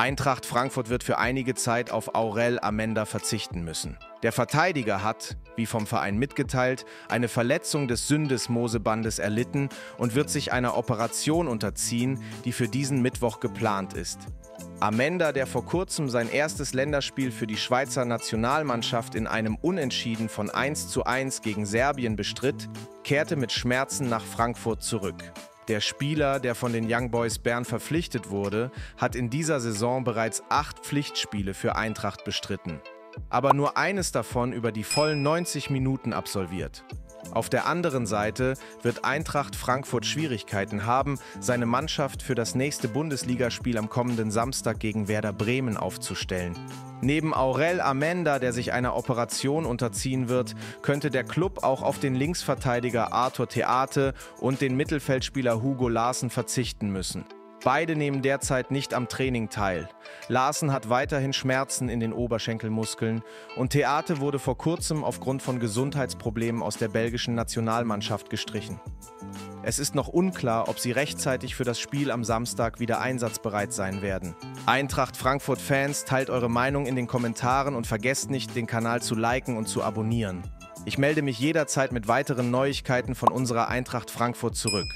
Eintracht Frankfurt wird für einige Zeit auf Aurel Amenda verzichten müssen. Der Verteidiger hat, wie vom Verein mitgeteilt, eine Verletzung des Syndesmosebandes erlitten und wird sich einer Operation unterziehen, die für diesen Mittwoch geplant ist. Amenda, der vor kurzem sein erstes Länderspiel für die Schweizer Nationalmannschaft in einem Unentschieden von 1:1 gegen Serbien bestritt, kehrte mit Schmerzen nach Frankfurt zurück. Der Spieler, der von den Young Boys Bern verpflichtet wurde, hat in dieser Saison bereits 8 Pflichtspiele für Eintracht bestritten, aber nur eines davon über die vollen 90 Minuten absolviert. Auf der anderen Seite wird Eintracht Frankfurt Schwierigkeiten haben, seine Mannschaft für das nächste Bundesligaspiel am kommenden Samstag gegen Werder Bremen aufzustellen. Neben Aurel Amenda, der sich einer Operation unterziehen wird, könnte der Klub auch auf den Linksverteidiger Arthur Theate und den Mittelfeldspieler Hugo Larsen verzichten müssen. Beide nehmen derzeit nicht am Training teil. Larsen hat weiterhin Schmerzen in den Oberschenkelmuskeln und Theate wurde vor kurzem aufgrund von Gesundheitsproblemen aus der belgischen Nationalmannschaft gestrichen. Es ist noch unklar, ob sie rechtzeitig für das Spiel am Samstag wieder einsatzbereit sein werden. Eintracht Frankfurt-Fans, teilt eure Meinung in den Kommentaren und vergesst nicht, den Kanal zu liken und zu abonnieren. Ich melde mich jederzeit mit weiteren Neuigkeiten von unserer Eintracht Frankfurt zurück.